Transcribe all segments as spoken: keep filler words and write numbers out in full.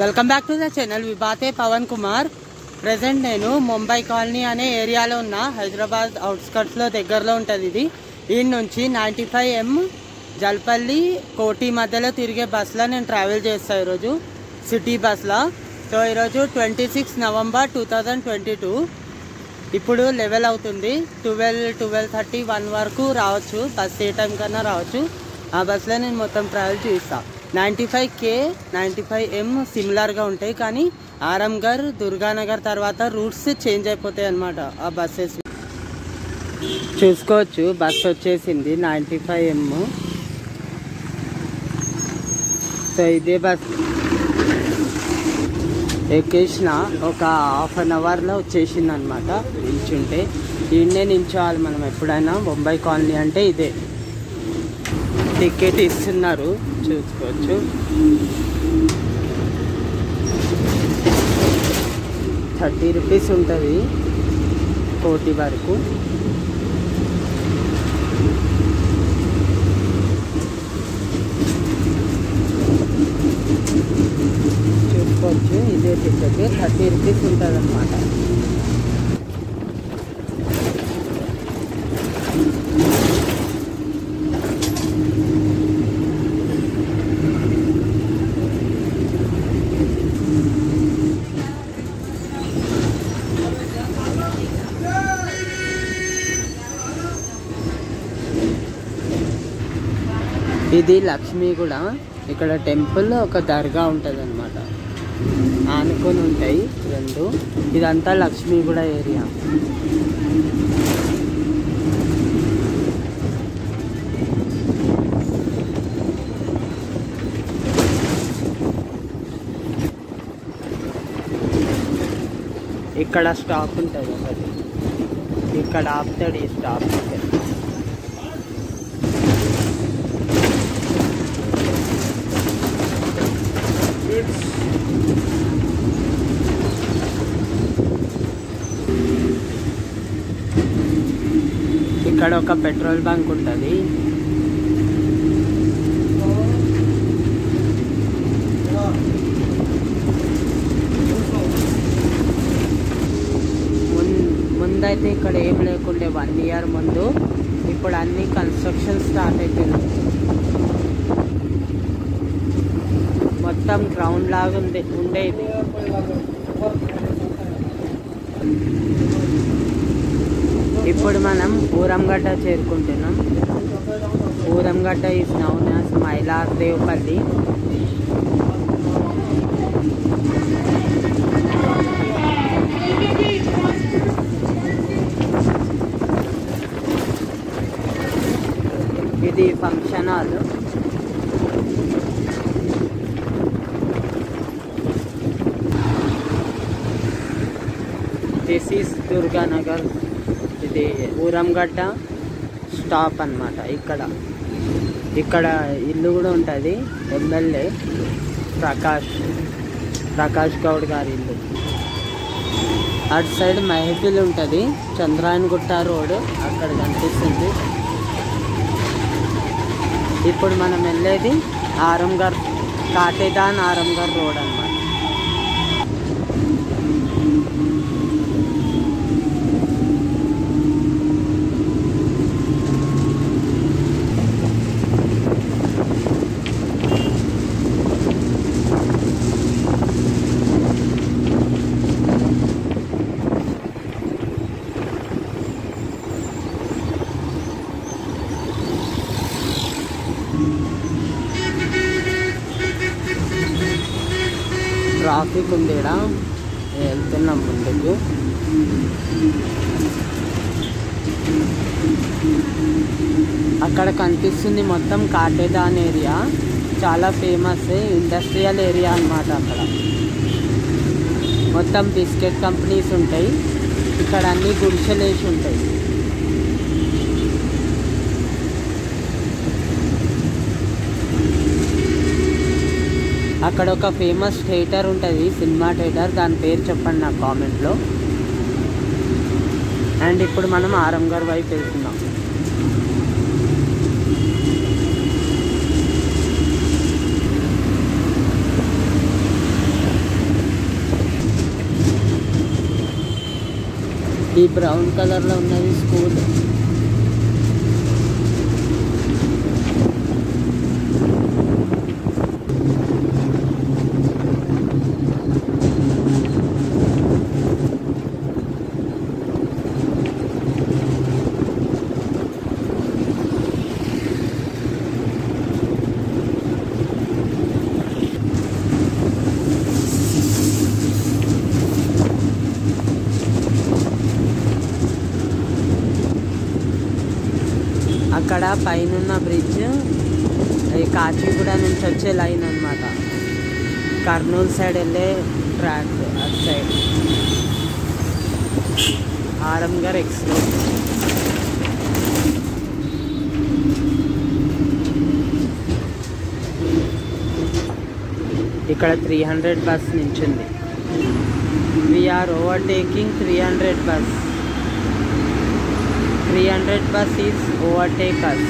Welcome back to the channel విభాతే Pawan Kumar. Present నేను Mumbai colony అనే ఏరియాలో ఉన్న, హైదరాబాద్ అవుట్స్కట్స్లో దగ్గరలో ఉంటుంది ఇది. దీని నుంచి నైంటీ ఫైవ్ ఎం జల్పల్లి కోటి మధ్యలో తిరిగే బస్సులో నేను ట్రావెల్ చేస్తాను ఈరోజు, సిటీ బస్సులో. సో ఈరోజు twenty six November two thousand twenty two ఇప్పుడు లెవెల్ అవుతుంది. ట్వెల్వ్ ట్వెల్వ్ థర్టీ వన్ వరకు రావచ్చు, బస్సు ఏ టైం కన్నా రావచ్చు. ఆ బస్సులో నేను మొత్తం ట్రావెల్ చేస్తాను. Ninety five K ninety five M సిమిలర్గా ఉంటాయి, కానీ ఆరంగర్ దుర్గానగర్ తర్వాత రూట్స్ చేంజ్ అయిపోతాయి అన్నమాట ఆ బస్సెస్. చూసుకోవచ్చు బస్సు వచ్చేసింది నైంటీ ఫైవ్ ఎం. సో ఇదే బస్ ఎక్కేసిన ఒక హాఫ్ అన్ అవర్లో వచ్చేసింది అనమాట. నిల్చుంటే ఈయనే నిల్చోవాలి మనం ఎప్పుడైనా. బొంబాయి కాలనీ అంటే ఇదే. టికెట్ ఇస్తున్నారు, చూసుకోవచ్చు. థర్టీ రూపీస్ ఉంటుంది కోటి వరకు. చూసుకోవచ్చు ఇదే టికెట్ థర్టీ రూపీస్ ఉంటుంది అన్నమాట. ఇది లక్ష్మి కూడా. ఇక్కడ టెంపుల్, ఒక దర్గా ఉంటుంది అనమాట, ఆనుకొని ఉంటాయి రెండు. ఇదంతా లక్ష్మి కూడా ఏరియా. ఇక్కడ స్టాప్ ఉంటుంది ఒకటి, ఇక్కడ ఆపుతాడు ఈ స్టాప్. ఇక్కడ ఒక పెట్రోల్ బంక్ ఉంటుంది. ముందైతే ఇక్కడ ఏం లేకుండే వన్ ఇయర్ ముందు. ఇప్పుడు అన్ని కన్స్ట్రక్షన్ స్టార్ట్ అయిపోయింది. మొత్తం గ్రౌండ్ లాగా ఉంది ఉండేది. ఇప్పుడు మనం ఊరంగడ్డ చేరుకుంటున్నాం. Urangadda is known as Mylar Devpally. ఇది function hall. This is Durganagar. ఇది ఊరంగడ్డ స్టాప్ అన్నమాట. ఇక్కడ ఇక్కడ ఇల్లు కూడా ఉంటుంది, ఎమ్మెల్యే ప్రకాష్ ప్రకాష్ గౌడ్ గారి ఇల్లు. అటు సైడ్ మహిఫిల్ ఉంటుంది, చంద్రాయన్ గుట్ట రోడ్ అక్కడ కనిపిస్తుంది. ఇప్పుడు మనం వెళ్ళేది ఆరంగర్, కాటేదాన్ ఆరంగర్ రోడ్ అన్నమాట. ట్రాఫిక్ ఉంది ఇక్కడ. వెళ్తున్నాం ముందుకు. అక్కడ కనిపిస్తుంది మొత్తం కాటేదాన్ ఏరియా, చాలా ఫేమస్ ఇండస్ట్రియల్ ఏరియా అన్నమాట. అక్కడ మొత్తం బిస్కెట్ కంపెనీస్ ఉంటాయి. ఇక్కడ అన్ని గుడిసెలు వేసి ఉంటాయి. అక్కడ ఒక ఫేమస్ థియేటర్ ఉంటుంది, సినిమా థియేటర్. దాని పేరు చెప్పండి నాకు కామెంట్లో. అండ్ ఇప్పుడు మనం ఆరంగర్ వైపు వెళ్తున్నాం. ఈ బ్రౌన్ కలర్లో ఉన్నది స్కూల్. అక్కడ పైన బ్రిడ్జ్ కాచిగూడ నుంచి వచ్చే లైన్ అన్నమాట. కర్నూలు సైడ్ వెళ్ళే ట్రాక్ అటు సైడ్ ఆరంగర్ ఎక్స్ప్రెస్. ఇక్కడ త్రీ హండ్రెడ్ బస్ నించుంది. We're overtaking three hundred bus. Three hundred bus is overtake us.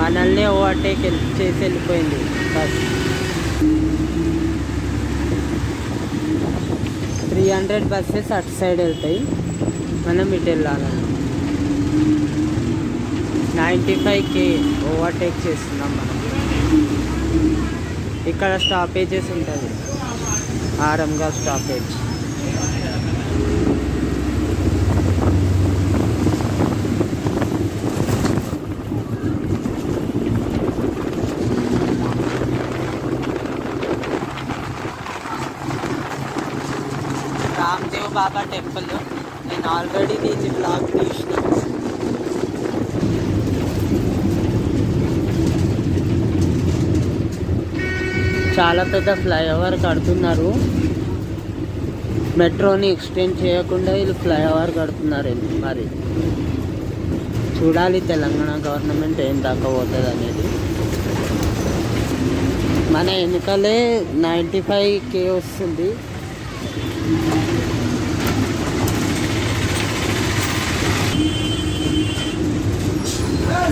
మనల్ని ఓవర్టేక్ చేసి వెళ్ళిపోయింది బస్. త్రీ హండ్రెడ్ బస్సెస్ అటు సైడ్ వెళ్తాయి, మనం ఇటు వెళ్ళాలి. నైంటీ ఫైవ్కి ఓవర్టేక్ చేస్తున్నాం మనం. ఇక్కడ స్టాపేజెస్ ఉంటుంది, ఆరంగా స్టాపేజ్. బాబా టెంపుల్ నేను ఆల్రెడీ నేను బ్లాగ్ తీసిన. చాలా పెద్ద ఫ్లైఓవర్ కడుతున్నారు, మెట్రోని ఎక్స్టెండ్ చేయకుండా వీళ్ళు ఫ్లైఓవర్ కడుతున్నారు. మరి చూడాలి తెలంగాణ గవర్నమెంట్ ఏం తగ్గబోతుంది అనేది. మన వెనుకలే నైంటీ ఫైవ్ కే వస్తుంది.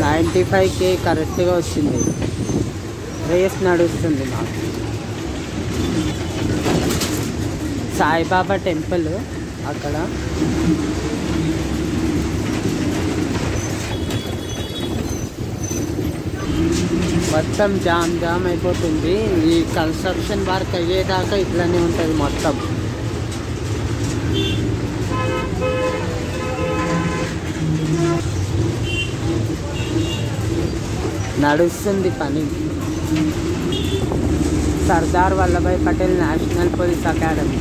నైంటీ ఫైవ్ కే కరెక్ట్గా వచ్చింది. రేస్ నడుస్తుంది నాకు. సాయిబాబా టెంపుల్ అక్కడ. మొత్తం జామ్ జామ్ అయిపోతుంది. ఈ కన్స్ట్రక్షన్ వర్క్ అయ్యేదాకా ఇట్లానే ఉంటుంది మొత్తం. నడుస్తుంది పని. Sardar Vallabhbhai Patel national police academy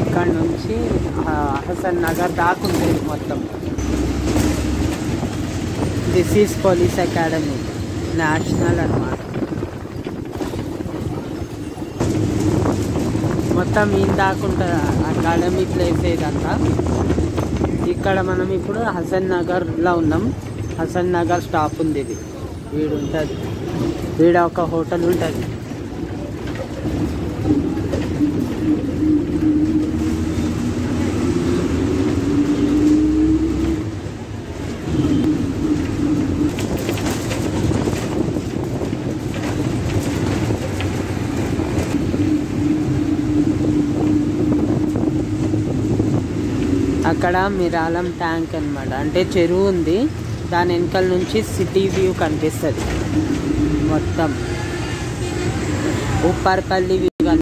ఇక్కడ నుంచి హసన్ నగర్ దాకా ఉంటుంది మొత్తం. This is police academy national అన్నమాట. మొత్తం ఈయన దాకా ఉంటుంది అకాడమీ ప్లేస్ ఏదంతా. ఇక్కడ మనం ఇప్పుడు హసన్ నగర్లో ఉన్నాం. హసన్ నగర్ స్టాప్ ఉంది ఇది. వీడు ఉంటుంది, వీడ ఒక హోటల్ ఉంటుంది. అక్కడ మిరాలం ట్యాంక్ అన్నమాట, అంటే చెరువు ఉంది. దాని వెనకాల నుంచి సిటీ వ్యూ కనిపిస్తుంది మొత్తం. ఉప్పర్పల్లి వ్యూ కనిపిస్తుంది.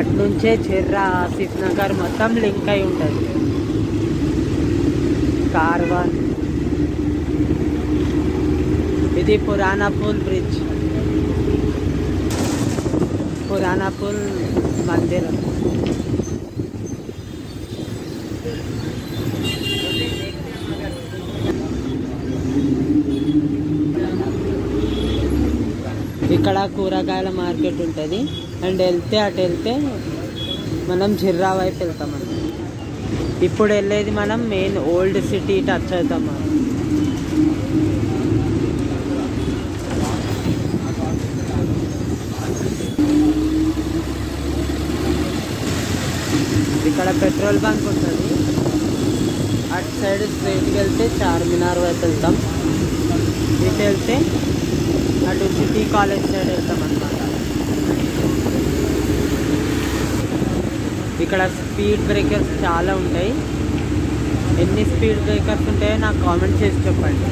అట్నుంచే చెర్రా ఆసిఫ్ నగర్ మొత్తం లింక్ అయి ఉంటుంది. కార్వాన్ ఇది పురానా పూల్ బ్రిడ్జ్, పురానా పూల్ మందిరం. ఇక్కడ కూరగాయల మార్కెట్ ఉంటుంది. అండ్ వెళ్తే అటు వెళ్తే మనం జిర్రా వైపు వెళ్తాం. ఇప్పుడు వెళ్ళేది మనం మెయిన్ ఓల్డ్ సిటీ టచ్ అవుతాం. ఇక్కడ పెట్రోల్ బంక్ ఉంటుంది. అటు సైడ్ స్ట్రైట్కి వెళ్తే చార్మినార్ వైపు వెళ్తాం. ఇటు వెళ్తే అటు సిటీ కాలేజ్ సైడ్ వెళ్తాం అన్నమాట. ఇక్కడ స్పీడ్ బ్రేకర్స్ చాలా ఉంటాయి. ఎన్ని స్పీడ్ బ్రేకర్స్ ఉంటాయో నాకు కామెంట్ చేసి చెప్పండి.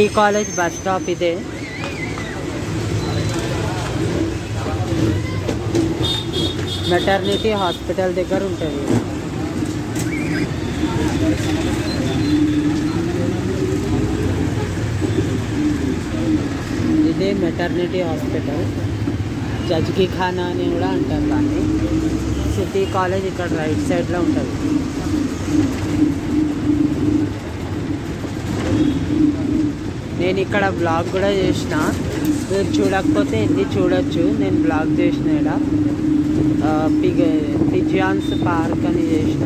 टी कॉलेज बस स्टॉप इदे. मेटर्निटी हॉस्पिटल दग्गर उंटदी. इदे मेटर्निटी हॉस्पिटल जजगी खाना अनि कूडा अंटारु दानी. सिटी कॉलेज इक्कड राइट साइड लो उंटदी. నేను ఇక్కడ బ్లాగ్ కూడా చేసిన, మీరు చూడకపోతే ఎన్ని చూడొచ్చు. నేను బ్లాగ్ చేసిన ఇక్కడ పిగ్ పిజియాన్స్ పార్క్ అని చేసిన.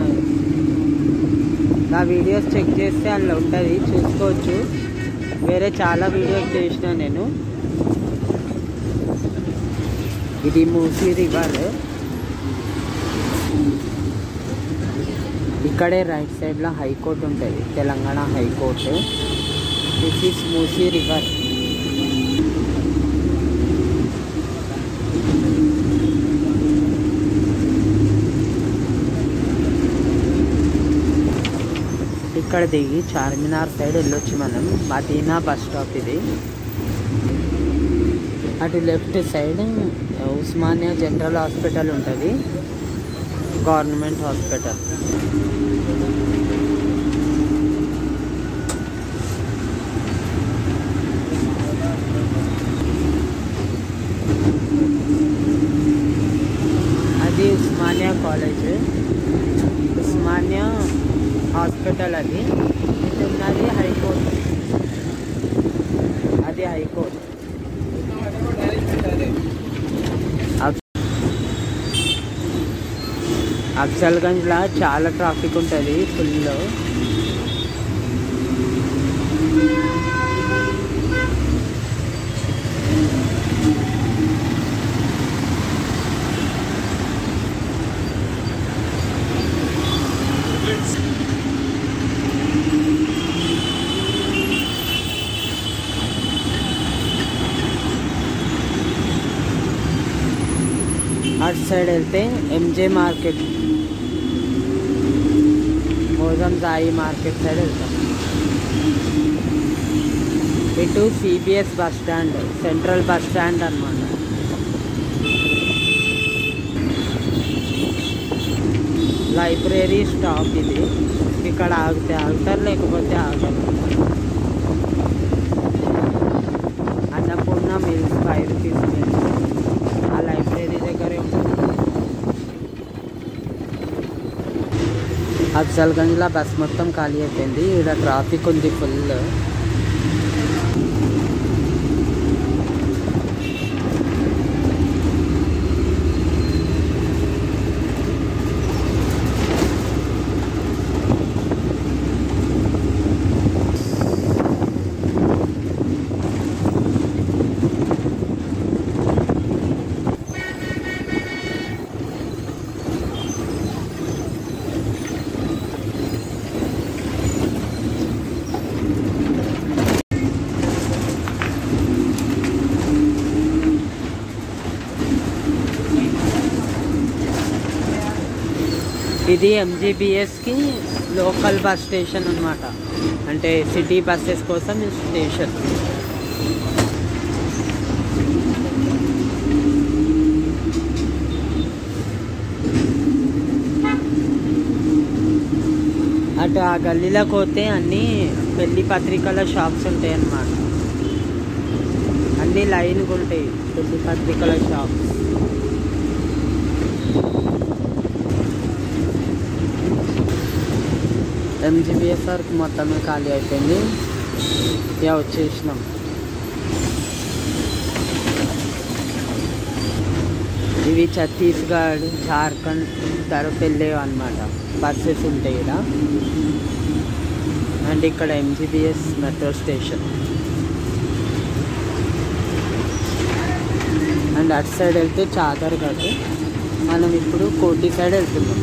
నా వీడియోస్ చెక్ చేస్తే అందులో ఉంటుంది, చూసుకోవచ్చు. వేరే చాలా వీడియోస్ చేసిన నేను. ఇది మూసీ రివర్. ఇక్కడే రైట్ సైడ్లో హైకోర్టు ఉంటుంది, Telangana high court. This is Musi river. ఇక్కడ దిగి చార్మినార్ సైడ్ వెళ్ళొచ్చు మనం. మదీనా బస్ స్టాప్ ఇది. అటు left side Osmania general hospital ఉంటుంది, గవర్నమెంట్ హాస్పిటల్. అది ఉస్మానియా కాలేజ్, ఉస్మానియా హాస్పిటల్. అది ఇది ఉన్నది హైకోర్టు, అది హైకోర్టు. అఫ్జల్గంజ్లా చాలా ట్రాఫిక్ ఉంటుంది, ఫుల్. అటు సైడ్ వెళ్తే MJ market, Mozamjahi market side వెళ్తాం. ఇటు CBS bus stand, central bus stand అన్నమాట. లైబ్రరీ స్టాప్ ఇది. ఇక్కడ ఆగితే ఆగుతారు, లేకపోతే ఆగరు. అన్నపూర్ణ మిల్స్ ఫైవ్ రూపీస్ ఆ లైబ్రరీ దగ్గరే ఉంటుంది. అఫ్జల్గంజ్లో బస్ మొత్తం ఖాళీ అయిపోయింది. ఇక్కడ ట్రాఫిక్ ఉంది ఫుల్. ఇది ఎంజీబీఎస్కి లోకల్ బస్ స్టేషన్ అన్నమాట. అంటే సిటీ బస్సెస్ కోసం ఈ స్టేషన్. అటు ఆ గల్లీలోకి పోతే అన్నీ పెళ్లి పత్రికల షాప్స్ ఉంటాయి అన్నమాట. అన్నీ లైన్గా ఉంటాయి పెళ్లి పత్రికల షాప్స్. ఎంజీబీఎస్ వరకు మొత్తమే ఖాళీ అయిపోయింది. యా వచ్చేసినాం. ఇవి ఛత్తీస్గఢ్ జార్ఖండ్ తరపు వెళ్ళేవి అన్నమాట బస్సెస్ ఉంటాయి ఇక్కడ. అండ్ ఇక్కడ ఎంజీబీఎస్ మెట్రో స్టేషన్. అండ్ అటు సైడ్ వెళ్తే చాదర్ ఘాట్. మనం ఇప్పుడు కోటి సైడ్ వెళ్తున్నాం.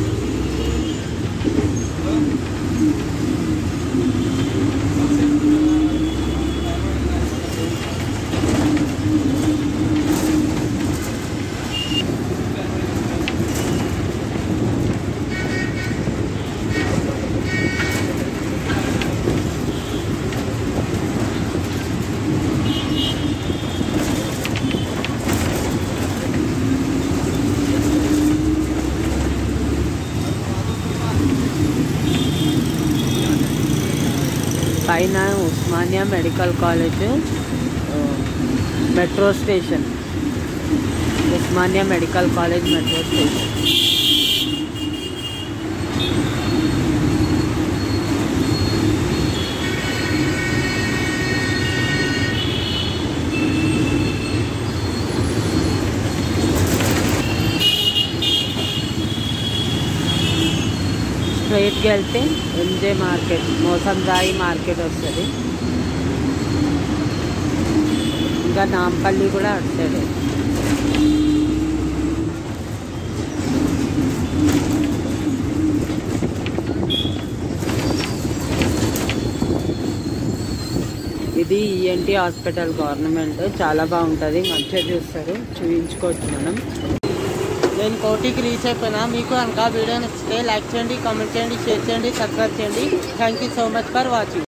పైన Osmania medical college metro station. Osmania medical college metro station. స్ట్రైట్కి వెళ్తే ఎంజే మార్కెట్ మోసంజాయి మార్కెట్ వస్తుంది. ఇంకా నాంపల్లి కూడా వస్తుంది. ఇది ఈఎన్టీ హాస్పిటల్ గవర్నమెంట్ చాలా బాగుంటుంది, మంచిగా చూస్తారు, చూపించుకోవచ్చు మనం. నేను కోటికి రీచ్ అయిపోయినా. మీకు కనుక వీడియో నచ్చితే లైక్ చేయండి, కామెంట్ చేయండి, షేర్ చేయండి, సబ్స్క్రైబ్ చేయండి. Thank you so much for watching.